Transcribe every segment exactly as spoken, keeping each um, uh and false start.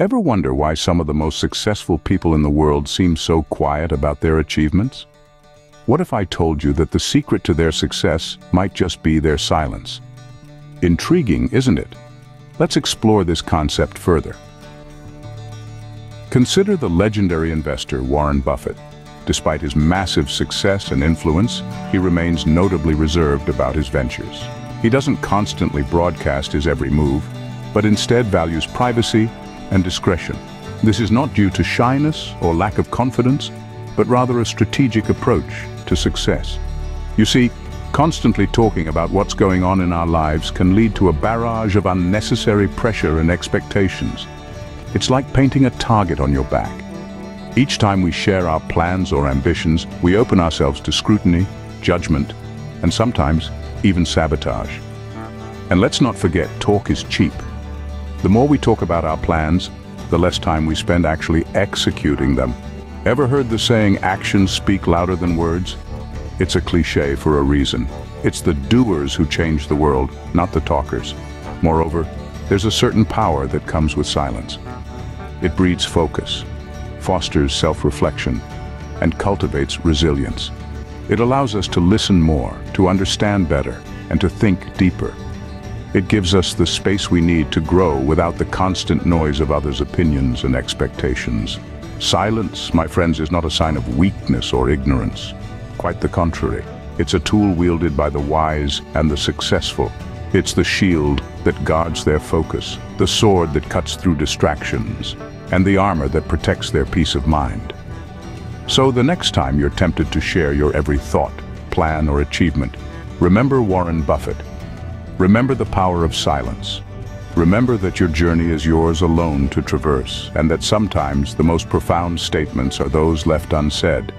Ever wonder why some of the most successful people in the world seem so quiet about their achievements? What if I told you that the secret to their success might just be their silence? Intriguing, isn't it? Let's explore this concept further. Consider the legendary investor Warren Buffett. Despite his massive success and influence, he remains notably reserved about his ventures. He doesn't constantly broadcast his every move, but instead values privacy and discretion. This is not due to shyness or lack of confidence, but rather a strategic approach to success. You see, constantly talking about what's going on in our lives can lead to a barrage of unnecessary pressure and expectations. It's like painting a target on your back. Each time we share our plans or ambitions, we open ourselves to scrutiny, judgment, and sometimes even sabotage. And let's not forget, talk is cheap. The more we talk about our plans, the less time we spend actually executing them. Ever heard the saying, actions speak louder than words? It's a cliche for a reason. It's the doers who change the world, not the talkers. Moreover, there's a certain power that comes with silence. It breeds focus, fosters self-reflection, and cultivates resilience. It allows us to listen more, to understand better, and to think deeper. It gives us the space we need to grow without the constant noise of others' opinions and expectations. Silence, my friends, is not a sign of weakness or ignorance. Quite the contrary. It's a tool wielded by the wise and the successful. It's the shield that guards their focus, the sword that cuts through distractions, and the armor that protects their peace of mind. So the next time you're tempted to share your every thought, plan, or achievement, remember Warren Buffett. Remember the power of silence. Remember that your journey is yours alone to traverse, and that sometimes the most profound statements are those left unsaid.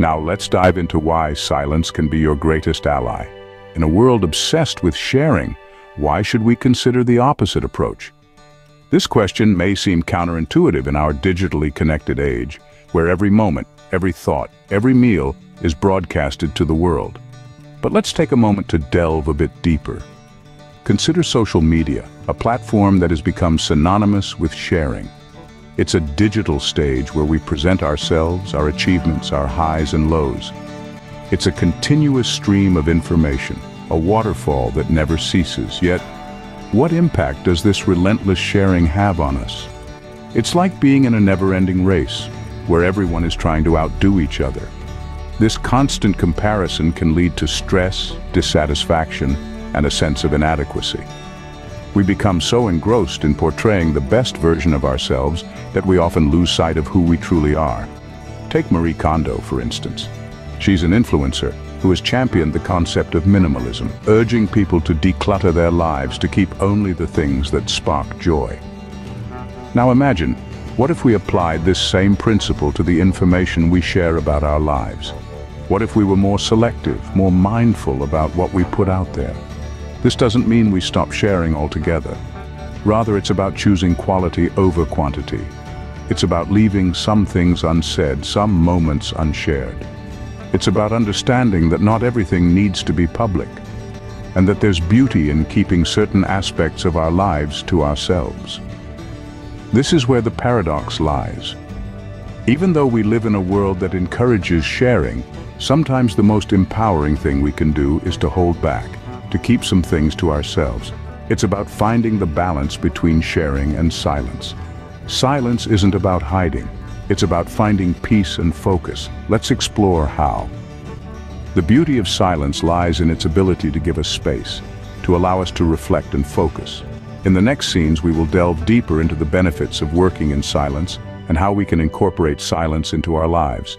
Now let's dive into why silence can be your greatest ally. In a world obsessed with sharing, why should we consider the opposite approach? This question may seem counterintuitive in our digitally connected age, where every moment, every thought, every meal is broadcasted to the world. But let's take a moment to delve a bit deeper. Consider social media, a platform that has become synonymous with sharing. It's a digital stage where we present ourselves, our achievements, our highs and lows. It's a continuous stream of information, a waterfall that never ceases. Yet, what impact does this relentless sharing have on us? It's like being in a never-ending race, where everyone is trying to outdo each other. This constant comparison can lead to stress, dissatisfaction, and a sense of inadequacy. We become so engrossed in portraying the best version of ourselves that we often lose sight of who we truly are. Take Marie Kondo, for instance. She's an influencer who has championed the concept of minimalism, urging people to declutter their lives to keep only the things that spark joy. Now imagine, what if we applied this same principle to the information we share about our lives? What if we were more selective, more mindful about what we put out there? This doesn't mean we stop sharing altogether. Rather, it's about choosing quality over quantity. It's about leaving some things unsaid, some moments unshared. It's about understanding that not everything needs to be public, and that there's beauty in keeping certain aspects of our lives to ourselves. This is where the paradox lies. Even though we live in a world that encourages sharing, sometimes the most empowering thing we can do is to hold back, to keep some things to ourselves. It's about finding the balance between sharing and silence. Silence isn't about hiding. It's about finding peace and focus. Let's explore how. The beauty of silence lies in its ability to give us space, to allow us to reflect and focus. In the next scenes, we will delve deeper into the benefits of working in silence and how we can incorporate silence into our lives.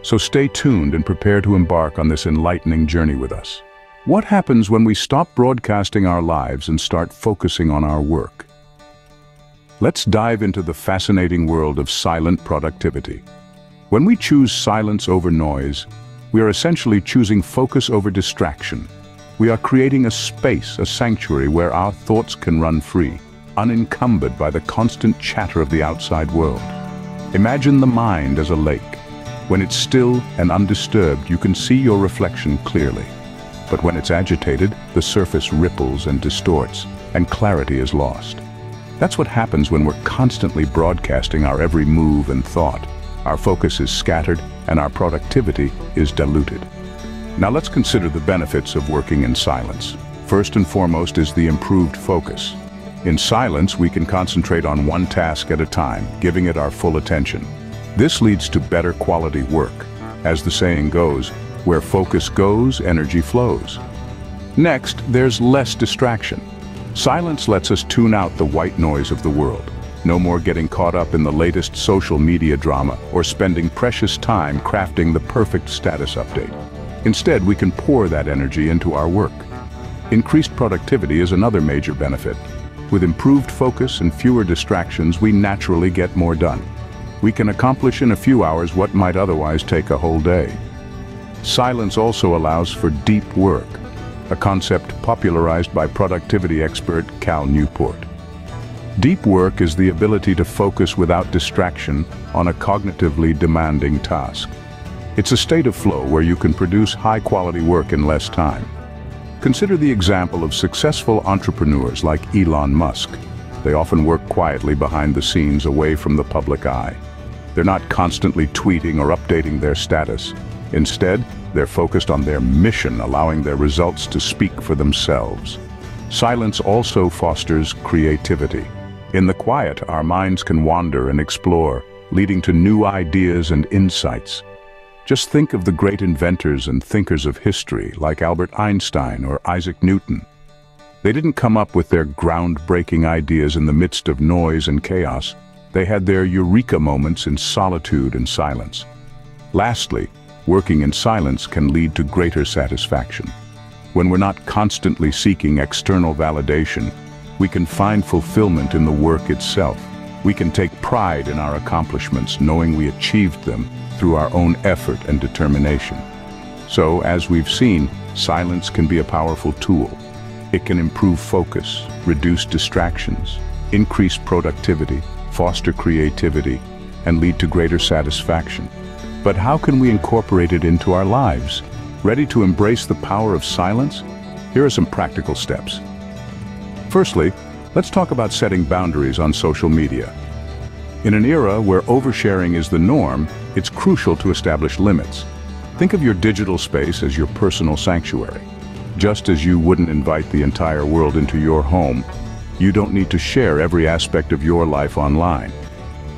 So stay tuned and prepare to embark on this enlightening journey with us. What happens when we stop broadcasting our lives and start focusing on our work? Let's dive into the fascinating world of silent productivity. When we choose silence over noise, we are essentially choosing focus over distraction. We are creating a space, a sanctuary where our thoughts can run free, unencumbered by the constant chatter of the outside world. Imagine the mind as a lake. When it's still and undisturbed, you can see your reflection clearly. But when it's agitated, the surface ripples and distorts, and clarity is lost. That's what happens when we're constantly broadcasting our every move and thought. Our focus is scattered and our productivity is diluted. Now let's consider the benefits of working in silence. First and foremost is the improved focus. In silence, we can concentrate on one task at a time, giving it our full attention. This leads to better quality work. As the saying goes, where focus goes, energy flows. Next, there's less distraction. Silence lets us tune out the white noise of the world. No more getting caught up in the latest social media drama or spending precious time crafting the perfect status update. Instead, we can pour that energy into our work. Increased productivity is another major benefit. With improved focus and fewer distractions, we naturally get more done. We can accomplish in a few hours what might otherwise take a whole day. Silence also allows for deep work, a concept popularized by productivity expert Cal Newport. Deep work is the ability to focus without distraction on a cognitively demanding task. It's a state of flow where you can produce high-quality work in less time. Consider the example of successful entrepreneurs like Elon Musk. They often work quietly behind the scenes away from the public eye. They're not constantly tweeting or updating their status. Instead, they're focused on their mission, allowing their results to speak for themselves. Silence also fosters creativity. In the quiet, our minds can wander and explore, leading to new ideas and insights. Just think of the great inventors and thinkers of history, like Albert Einstein or Isaac Newton. They didn't come up with their groundbreaking ideas in the midst of noise and chaos. They had their eureka moments in solitude and silence. Lastly, working in silence can lead to greater satisfaction. When we're not constantly seeking external validation, we can find fulfillment in the work itself. We can take pride in our accomplishments, knowing we achieved them through our own effort and determination. So, as we've seen, silence can be a powerful tool. It can improve focus, reduce distractions, increase productivity, foster creativity, and lead to greater satisfaction. But how can we incorporate it into our lives? Ready to embrace the power of silence? Here are some practical steps. Firstly, let's talk about setting boundaries on social media. In an era where oversharing is the norm, it's crucial to establish limits. Think of your digital space as your personal sanctuary. Just as you wouldn't invite the entire world into your home, you don't need to share every aspect of your life online.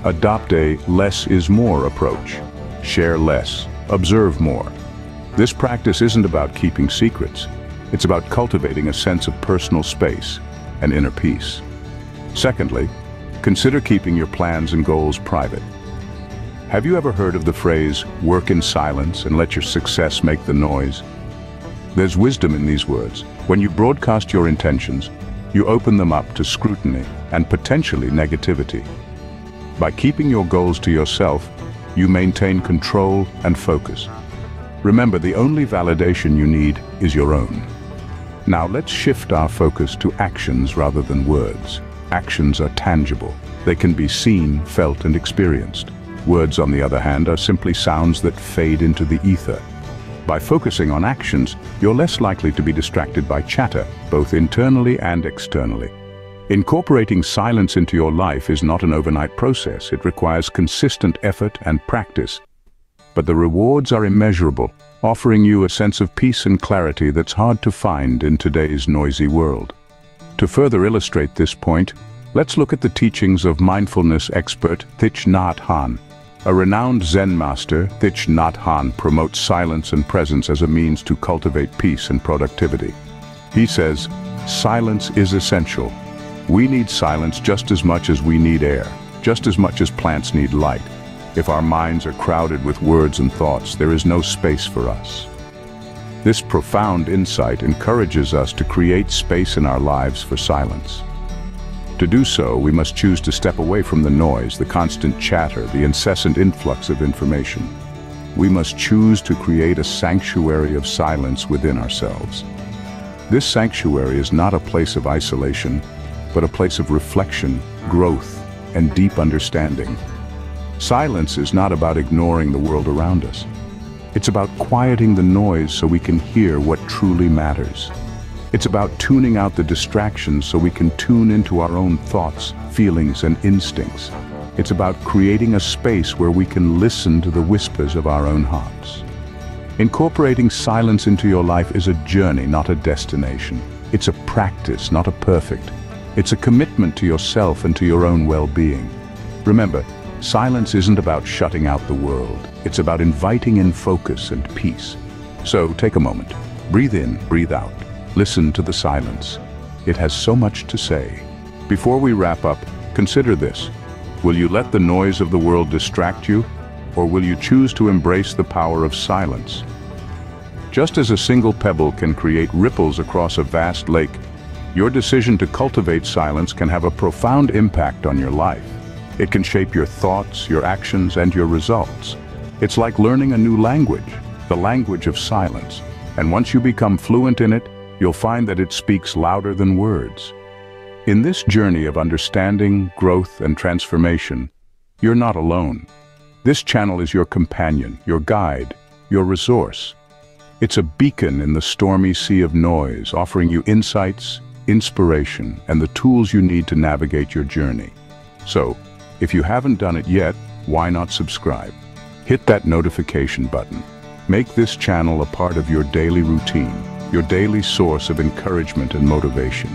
Adopt a less is more approach. Share less, observe more. This practice isn't about keeping secrets. It's about cultivating a sense of personal space and inner peace. Secondly, consider keeping your plans and goals private. Have you ever heard of the phrase, work in silence and let your success make the noise? There's wisdom in these words. When you broadcast your intentions, you open them up to scrutiny and potentially negativity. By keeping your goals to yourself, you maintain control and focus. Remember, the only validation you need is your own. Now let's shift our focus to actions rather than words. Actions are tangible. They can be seen, felt, and experienced. Words, on the other hand, are simply sounds that fade into the ether. By focusing on actions, you're less likely to be distracted by chatter, both internally and externally. Incorporating silence into your life is not an overnight process. It requires consistent effort and practice. But the rewards are immeasurable, offering you a sense of peace and clarity that's hard to find in today's noisy world. To further illustrate this point, let's look at the teachings of mindfulness expert Thich Nhat Hanh. A renowned Zen master, Thich Nhat Hanh promotes silence and presence as a means to cultivate peace and productivity. He says, "Silence is essential. We need silence just as much as we need air, just as much as plants need light. If our minds are crowded with words and thoughts, there is no space for us." This profound insight encourages us to create space in our lives for silence. To do so, we must choose to step away from the noise, the constant chatter, the incessant influx of information. We must choose to create a sanctuary of silence within ourselves. This sanctuary is not a place of isolation, but a place of reflection, growth, and deep understanding. Silence is not about ignoring the world around us. It's about quieting the noise so we can hear what truly matters. It's about tuning out the distractions so we can tune into our own thoughts, feelings, and instincts. It's about creating a space where we can listen to the whispers of our own hearts. Incorporating silence into your life is a journey, not a destination. It's a practice, not a perfect. It's a commitment to yourself and to your own well-being. Remember, silence isn't about shutting out the world. It's about inviting in focus and peace. So take a moment, breathe in, breathe out. Listen to the silence. It has so much to say. Before we wrap up, consider this. Will you let the noise of the world distract you, or will you choose to embrace the power of silence? Just as a single pebble can create ripples across a vast lake, your decision to cultivate silence can have a profound impact on your life. It can shape your thoughts, your actions, and your results. It's like learning a new language, the language of silence. And once you become fluent in it, you'll find that it speaks louder than words. In this journey of understanding, growth, and transformation, you're not alone. This channel is your companion, your guide, your resource. It's a beacon in the stormy sea of noise, offering you insights, inspiration, and the tools you need to navigate your journey. So, if you haven't done it yet, why not subscribe? Hit that notification button. Make this channel a part of your daily routine, your daily source of encouragement and motivation.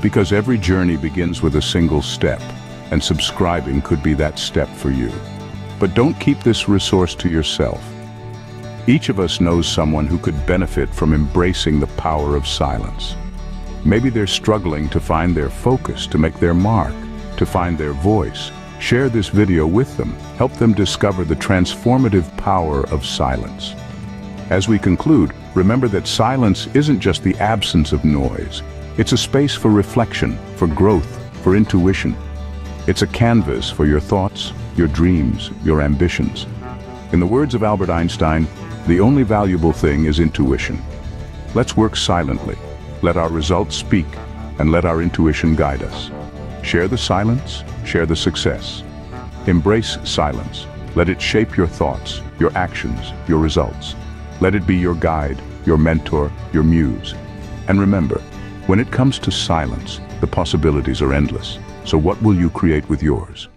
Because every journey begins with a single step, and subscribing could be that step for you. But don't keep this resource to yourself. Each of us knows someone who could benefit from embracing the power of silence. Maybe they're struggling to find their focus, to make their mark, to find their voice. Share this video with them. Help them discover the transformative power of silence. As we conclude, remember that silence isn't just the absence of noise. It's a space for reflection, for growth, for intuition. It's a canvas for your thoughts, your dreams, your ambitions. In the words of Albert Einstein, the only valuable thing is intuition. Let's work silently, let our results speak, and let our intuition guide us. Share the silence, share the success. Embrace silence. Let it shape your thoughts, your actions, your results. Let it be your guide, your mentor, your muse. And remember, when it comes to silence, the possibilities are endless. So what will you create with yours?